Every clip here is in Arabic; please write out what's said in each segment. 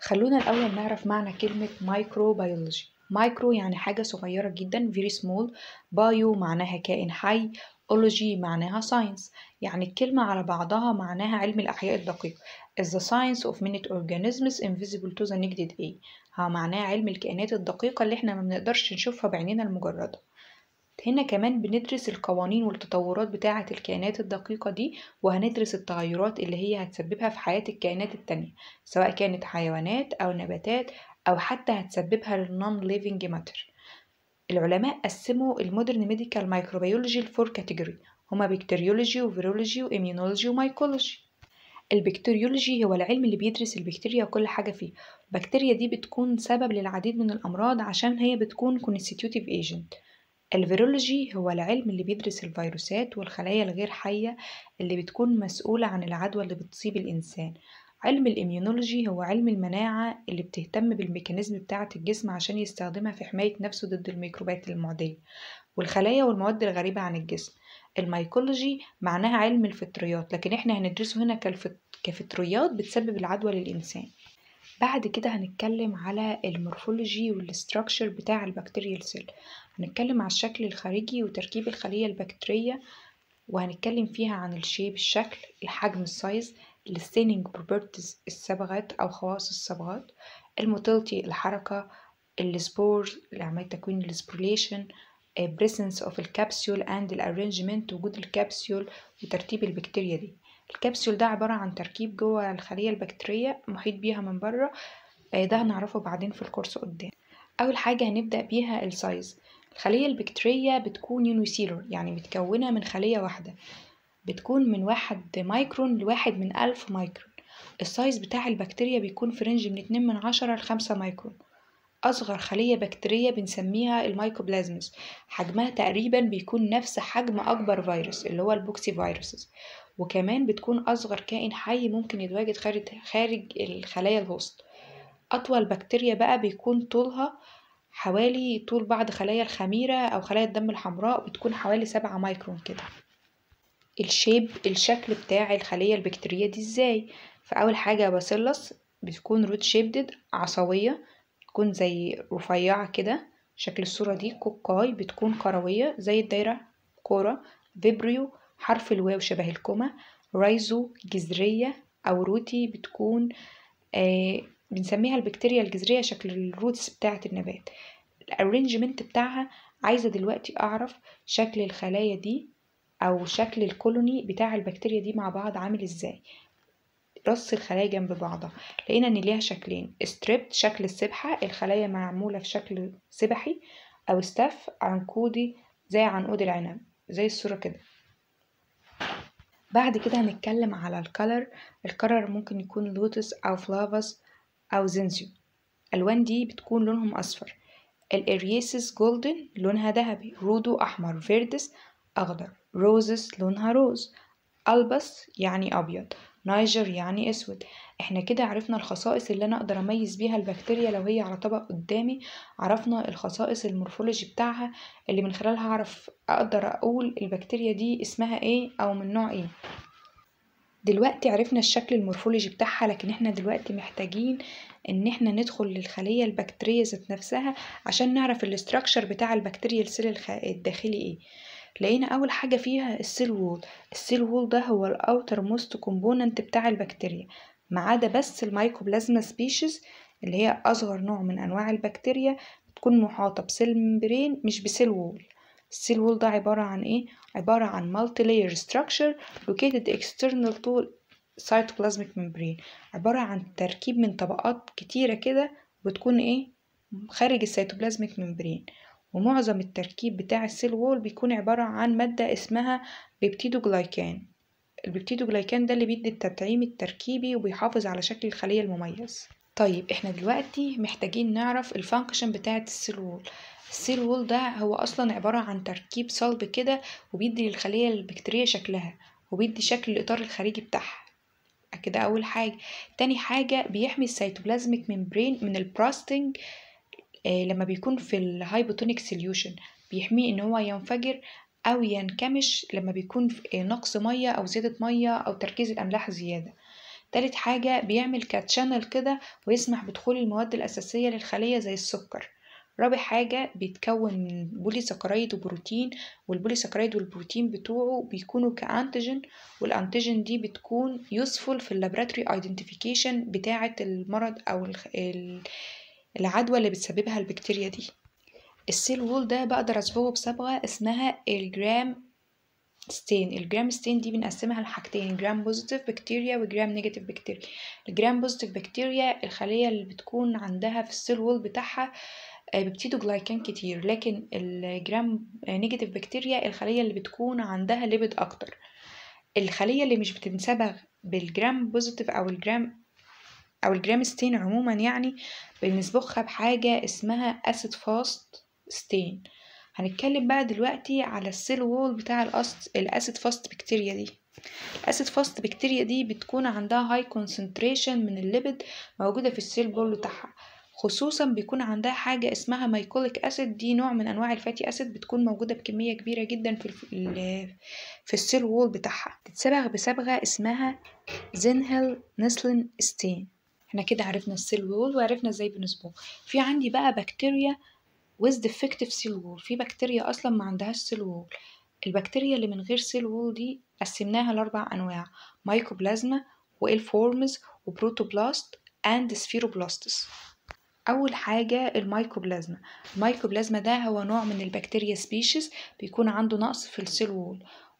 خلونا الأول نعرف معنى كلمة مايكروبيولوجي. مايكرو يعني حاجة صغيرة جدا very small، بايو معناها كائن حي، اولوجي معناها ساينس، يعني الكلمة على بعضها معناها علم الأحياء الدقيق. is the science of minute organisms invisible to the naked eye، ها معناها علم الكائنات الدقيقة اللي احنا ما بنقدرش نشوفها بعيننا المجردة. هنا كمان بندرس القوانين والتطورات بتاعة الكائنات الدقيقة دي، وهندرس التغيرات اللي هي هتسببها في حياة الكائنات التانية سواء كانت حيوانات أو نباتات، أو حتى هتسببها للنون ليفينج ماتر. العلماء قسموا المودرن ميديكال مايكروبيولوجي لفور كاتيجوري، هما بكتيريولوجي وفيرولوجي وإميونولوجي ومايكولوجي. البكتيريولوجي هو العلم اللي بيدرس البكتيريا وكل حاجة فيه. البكتيريا دي بتكون سبب للعديد من الأمراض عشان هي بتكون كونستيتيوتيف ايجنت. الفيرولوجي هو العلم اللي بيدرس الفيروسات والخلايا الغير حية اللي بتكون مسؤولة عن العدوى اللي بتصيب الإنسان. علم الإميونولوجي هو علم المناعة اللي بتهتم بالميكانيزم بتاعة الجسم عشان يستخدمها في حماية نفسه ضد الميكروبات المعدية والخلايا والمواد الغريبة عن الجسم. الميكولوجي معناها علم الفطريات، لكن احنا هندرسه هنا كفطريات بتسبب العدوى للإنسان. بعد كده هنتكلم على المورفولوجي والاستراكشر بتاع البكتيريال سيل، هنتكلم على الشكل الخارجي وتركيب الخلية البكتيرية، وهنتكلم فيها عن الشيب الشكل، الحجم السايز، الستيننج بروبرتيز الصبغات أو خواص الصبغات، الموتيلتي الحركة، السبور لعملية تكوين السبوروليشن، بريسنس اوف الكابسول اند الارينجمنت وجود الكابسول وترتيب البكتيريا دي. الكبسول ده عبارة عن تركيب جوه الخلية البكتيرية محيط بيها من بره، ده هنعرفه بعدين في الكورس قدام. أول حاجة هنبدأ بيها السايز. الخلية البكتيرية بتكون يونيسيلر، يعني متكونة من خلية واحدة، بتكون من 1 مايكرون لواحد من 1000 مايكرون. السايز بتاع البكتيريا بيكون في رينج من 2 من 10 ل5 مايكرون. أصغر خلية بكتيرية بنسميها الميكوبلازما، حجمها تقريبا بيكون نفس حجم أكبر فيروس اللي هو البوكسي فيروسز، وكمان بتكون أصغر كائن حي ممكن يتواجد خارج الخلايا الهوست. أطول بكتيريا بقى بيكون طولها حوالي طول بعض خلايا الخميرة أو خلايا الدم الحمراء، بتكون حوالي 7 مايكرون كده. الشيب الشكل بتاع الخلية البكتيرية دي ازاي؟ فأول حاجة باسيلس بتكون روت شيبدد، عصوية بتكون زي رفيعة كده شكل الصورة دي، كوكاي بتكون كروية زي الدايرة كورة، فيبريو حرف الواو شبه الكومة، رايزو جذرية أو روتي بتكون بنسميها البكتيريا الجذرية شكل الروتس بتاعة النبات. الارينجمنت بتاعها عايزة دلوقتي أعرف شكل الخلايا دي أو شكل الكولوني بتاع البكتيريا دي مع بعض عامل ازاي. رص الخلايا جنب بعضها لقينا ان ليها شكلين، ستريبت شكل السبحة الخلايا معمولة في شكل سبحي، أو ستاف عنقودي زي عنقود العنب زي الصورة كده. بعد كده هنتكلم على الكلر. الكلر ممكن يكون لوتس او فلافس او زنزيو، الالوان دي بتكون لونهم اصفر. الارياسيس جولدن لونها ذهبي، رودو احمر، فيردس اخضر، روزس لونها روز، البس يعني ابيض، نايجر يعني اسود. احنا كده عرفنا الخصائص اللي انا اقدر اميز بيها البكتيريا لو هي على طبق قدامي، عرفنا الخصائص المورفولوجي بتاعها اللي من خلالها اعرف اقدر اقول البكتيريا دي اسمها ايه او من نوع ايه. دلوقتي عرفنا الشكل المورفولوجي بتاعها، لكن احنا دلوقتي محتاجين ان احنا ندخل للخلية البكتيرية ذات نفسها عشان نعرف الاستراكشر بتاع البكتيريا السيل الداخلي ايه. لقينا اول حاجه فيها السيل وول. السيل وول ده هو الاوتر موست كومبوننت بتاع البكتيريا، ما عدا بس الميكوبلازما سبيشيز اللي هي اصغر نوع من انواع البكتيريا بتكون محاطه بسيل ممبرين مش بسيل وول. السيل وول ده عباره عن ايه؟ عباره عن مالتي لاير ستراكشر لوكيتد اكسترنال تو سايتوبلازميك ممبرين، عباره عن تركيب من طبقات كتيره كده بتكون ايه خارج السايتوبلازميك ممبرين. ومعظم التركيب بتاع السيل وول بيكون عبارة عن مادة اسمها بيبتيدوجلايكان. البيبتيدوجلايكان ده اللي بيدي التدعيم التركيبي وبيحافظ على شكل الخلية المميز. طيب احنا دلوقتي محتاجين نعرف الفانكشن بتاعة السيل وول. السيل وول ده هو اصلا عبارة عن تركيب صلب كده وبيدي للخلية البكتيرية شكلها وبيدي شكل الاطار الخارجي بتاعها كده. اول حاجة. تاني حاجة بيحمي السيتوبلازميك ممبرين من البراستنج لما بيكون في الهايبوتونيك سوليوشن، بيحميه ان هو ينفجر او ينكمش لما بيكون في نقص ميه او زياده ميه او تركيز الاملاح زياده. تالت حاجة بيعمل كاتشانل كده ويسمح بدخول المواد الأساسية للخلية زي السكر. رابع حاجة بيتكون من بوليساكرايد وبروتين، والبوليساكرايد والبروتين بتوعه بيكونوا كأنتيجين، والأنتيجين دي بتكون يوسفول في اللابراتوري ايدنتيفيكيشن بتاعة المرض أو العدوى اللي بتسببها البكتيريا دي. السيل وول ده بقدر أصبغه بصبغة اسمها الجرام ستين. الجرام ستين دي بنقسمها لحاجتين، جرام بوزيتيف بكتيريا وجرام نيجاتيف بكتيريا. الجرام بوزيتيف بكتيريا الخلية اللي بتكون عندها في السيل وول بتاعها بيبتيدوجلايكان كتير، لكن الجرام نيجاتيف بكتيريا الخلية اللي بتكون عندها ليبيد اكتر. الخلية اللي مش بتنصبغ بالجرام بوزيتيف او الجرام ستين عموما يعني بنصبغها بحاجة اسمها acid fast stain. هنتكلم بقى دلوقتي على السيل وول بتاع الاسيد فاست بكتيريا دي. الاسيد فاست بكتيريا دي بتكون عندها هاي كونسنتريشن من الليبيد موجودة في السيل وول بتاعها، خصوصا بيكون عندها حاجة اسمها مايكوليك اسيد، دي نوع من انواع الفاتي اسيد بتكون موجودة بكمية كبيرة جدا في السيل وول بتاعها. تتصبغ بصبغة اسمها زيهل نيلسن ستين. احنا كده عرفنا السيل وول وعرفنا ازاي بنصبغه. في عندي بقى بكتيريا with defective cell wall، في بكتيريا اصلا ما عندهاش cell wall. البكتيريا اللي من غير cell wall دي قسمناها لاربع انواع، مايكوبلازما وال-forms وبروتوبلاست and spheroplasts. اول حاجه المايكوبلازما. المايكوبلازما ده هو نوع من البكتيريا سبيشيز بيكون عنده نقص في السيل وول،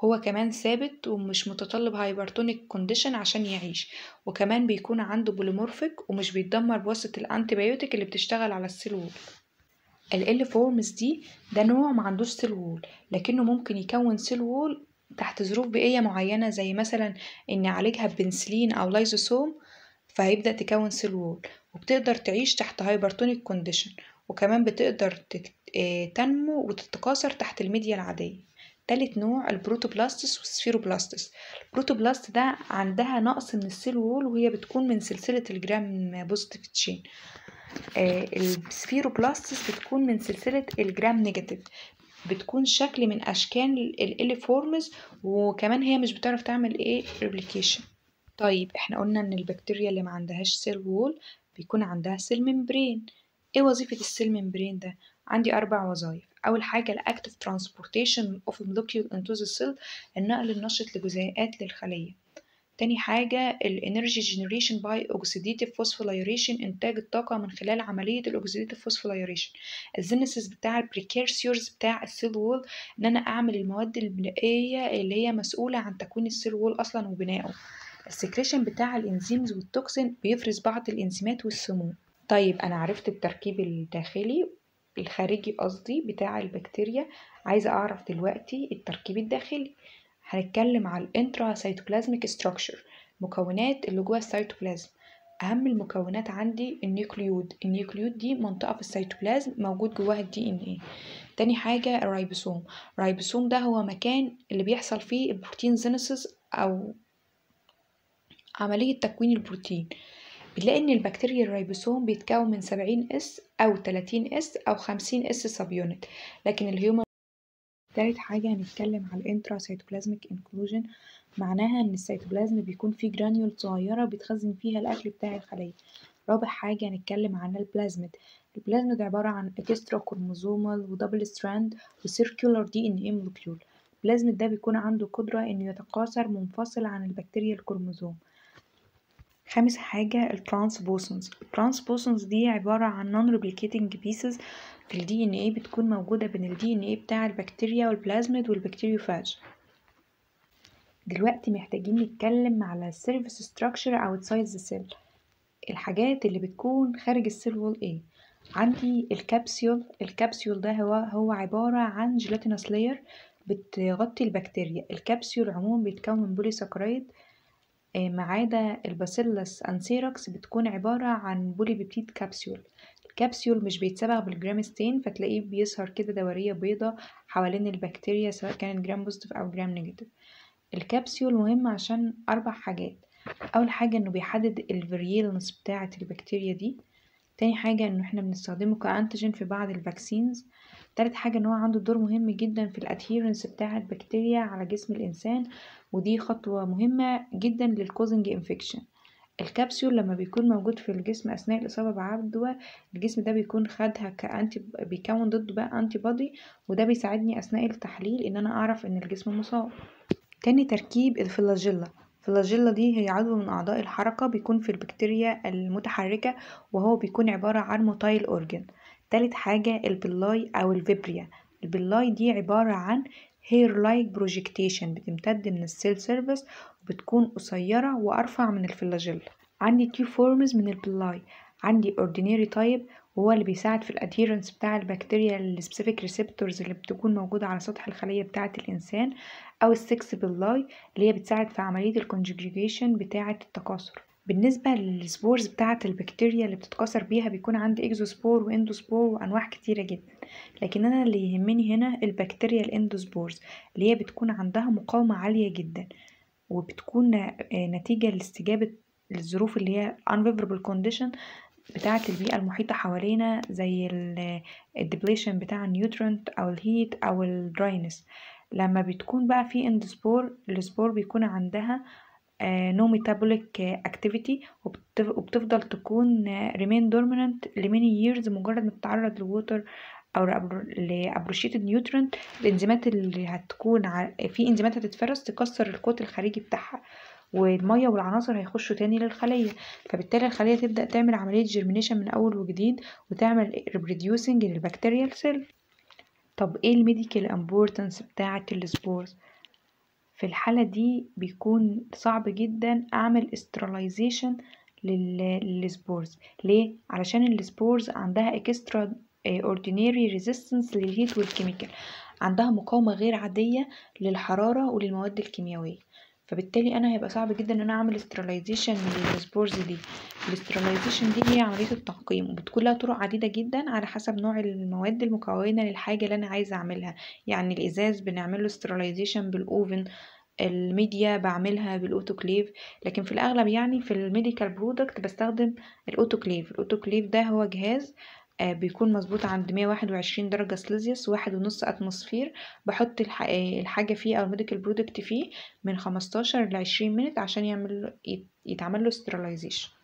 هو كمان ثابت ومش متطلب هايبرتونيك كونديشن عشان يعيش، وكمان بيكون عنده بوليمورفيك ومش بيتدمر بواسطه الانتيبيوتيك اللي بتشتغل على السيل وول. ال L-forms دي ده نوع ما عندوش سيل وول، لكنه ممكن يكون سيل وول تحت ظروف بيئية معينة، زي مثلا ان عالجها ببنسلين او لايزوسوم فهيبدأ تكون سيل وول، وبتقدر تعيش تحت هايبرتونيك كونديشن، وكمان بتقدر تنمو وتتكاثر تحت الميديا العادية. تالت نوع البروتوبلاستس والسفيروبلاستس. البروتوبلاست ده عندها نقص من السيل وول وهي بتكون من سلسلة الجرام بوزيتيف تشين. السفيروبلاستس بتكون من سلسلة الجرام نيجاتيف، بتكون شكل من اشكال ال-forms، وكمان هي مش بتعرف تعمل ايه ريبليكيشن. طيب احنا قلنا ان البكتيريا اللي ما عندهاش سيل وول بيكون عندها سيل ممبرين. ايه وظيفة السيل ممبرين ده؟ عندي 4 وظائف. اول حاجة الاكتف ترانسبورتيشن اوف molecule انتو ذا سيل، النقل النشط لجزيئات للخلية. تاني حاجة الانرجي جنريشن باي اوكسيديتيف فوسفولايريشن، انتاج الطاقة من خلال عملية الاوكسيديتيف فوسفولايريشن. الجينيسيس بتاع البريكيرسيورز بتاع السيل وول ان انا اعمل المواد البنائية اللي هي مسؤولة عن تكوين السيل وول اصلا وبنائه. السكريشن بتاع الانزيمز والتوكسين، بيفرز بعض الانزيمات والسموم. طيب انا عرفت التركيب الداخلي الخارجي قصدي بتاع البكتيريا، عايزة اعرف دلوقتي التركيب الداخلي. هنتكلم على الانترا سيتوبلازميك ستراكشر، مكونات اللي جوه السيتوبلازم. اهم المكونات عندي النيوكليود، النيوكليود دي منطقه في السيتوبلازم موجود جواها الدي ان ايه. تاني حاجه الريبوسوم، الريبوسوم ده هو مكان اللي بيحصل فيه البروتين جينيسيس او عمليه تكوين البروتين. بنلاقي ان البكتيريا الريبوسوم بيتكون من 70 اس او 30 اس او 50 اس سبيونت، لكن الهيومن. تالت حاجة هنتكلم على الانترا سيتوبلازميك انكلوجن، معناها ان السيتوبلازم بيكون فيه جرانيول صغيرة بيتخزن فيها الاكل بتاع الخلية. رابع حاجة هنتكلم عن البلازميد. البلازميد عبارة عن اكسترا كروموزومال ودبل ستراند وسيركولار دي ان ايه مولكيول. البلازميد ده بيكون عنده قدرة انه يتكاثر منفصل عن البكتيريا الكروموزوم. خامس حاجة الترانسبوسونز. الترانسبوسونز دي عبارة عن نون ريبليكيتنج بيسز في الدي ان ايه، بتكون موجودة بين الدي ان ايه بتاع البكتيريا والبلازميد والبكتيريوفاج. دلوقتي محتاجين نتكلم على السيرفيس ستراكشر او سايز السيل. الحاجات اللي بتكون خارج السيل وول ايه؟ عندي الكابسيول. الكابسيول ده هو عبارة عن جيلاتينوس لاير بتغطي البكتيريا. الكابسيول عموما بيتكون من بوليساكرايد ما عدا الباسيلس انسيركس بتكون عبارة عن بولي بيبتيد كابسيول. الكابسيول مش بيتسبغ بالجرام ستين، فتلاقيه بيسهر كده دورية بيضة حوالين البكتيريا سواء كانت جرام بوزيتيف او جرام نيجاتيف. الكابسيول مهم عشان 4 حاجات. اول حاجة انه بيحدد الفيريلنس بتاعة البكتيريا دي. تاني حاجة انه احنا بنستخدمه كأنتيجين في بعض الفاكسينز. تالت حاجة ان هو عنده دور مهم جدا في الادهيرنس بتاع البكتيريا على جسم الانسان، ودي خطوة مهمة جدا للكوزنج انفكشن. الكبسول لما بيكون موجود في الجسم اثناء الاصابه بعدوى، الجسم ده بيكون خدها بيكون ضده بقى انتي بودي، وده بيساعدني اثناء التحليل ان انا اعرف ان الجسم مصاب. تاني تركيب الفلاجيلا. الفلاجيلا دي هي عضو من اعضاء الحركه، بيكون في البكتيريا المتحركه، وهو بيكون عباره عن موتايل اورجن. تالت حاجه البلاي او الفيبريا. البلاي دي عباره عن هير لايك بروجكتيشن، بتمتد من السيل سيرفيس وبتكون قصيره وارفع من الفلاجيلا. عندي تيو فورمز من البلاي، عندي اوردينري تايب وهو اللي بيساعد في الاديرنس بتاع البكتيريا السبيسيفيك ريسبتورز اللي بتكون موجوده على سطح الخليه بتاعه الانسان، او السكس بلاي اللي هي بتساعد في عمليه الكونجوجيشن بتاعه التكاثر. بالنسبه للسبورز بتاعه البكتيريا اللي بتتكاثر بيها، بيكون عندي اكزوسبور واندوسبور وانواع كتيره جدا، لكن انا اللي يهمني هنا البكتيريا الاندوسبورز اللي هي بتكون عندها مقاومه عاليه جدا، وبتكون نتيجه لاستجابه للظروف اللي هي unfavorable condition بتاعه البيئه المحيطه حوالينا، زي الديبليشن بتاع النيوترينت او الهيت او الدراينس. لما بتكون بقى في اندوسبور، السبور بيكون عندها no metabolic activity، وبتفضل تكون remain dormant لمني years. مجرد ما تتعرض لووتر او لابروشيتد نيوترينت، الانزيمات اللي هتكون في انزيمات هتتفرز تكسر الكوت الخارجي بتاعها، والميه والعناصر هيخشوا تاني للخليه، فبالتالي الخليه تبدا تعمل عمليه جيرمينيشن من اول وجديد، وتعمل ريبروديوسنج للبكتيريال سيل. طب ايه الميديكال امبورتنس بتاعه السبورز؟ في الحاله دي بيكون صعب جدا اعمل استرلايزيشن للسبورز. ليه؟ علشان السبورز عندها اكسترا اورديناري ريزيستنس للهيت والكيميكال، عندها مقاومه غير عاديه للحراره وللمواد الكيميائيه، فبالتالي انا هيبقى صعب جدا ان انا اعمل استرلايزيشن للسبورز دي. الاسترلايزيشن دي هي عمليه التعقيم، وبتكون لها طرق عديده جدا على حسب نوع المواد المكونه للحاجه اللي انا عايزه اعملها. يعني الازاز بنعمله استرلايزيشن بالاوفن، الميديا بعملها بالاوتوكليف، لكن في الاغلب يعني في الميديكال برودكت بستخدم الاوتوكليف. الاوتوكليف ده هو جهاز بيكون مظبوط عند 121 درجة سلسيوس، 1.5 اتموسفير، بحط الحاجة فيه او الميديكال برودكت فيه من 15 ل 20 مينت عشان يتعمل له استرلايزيشن.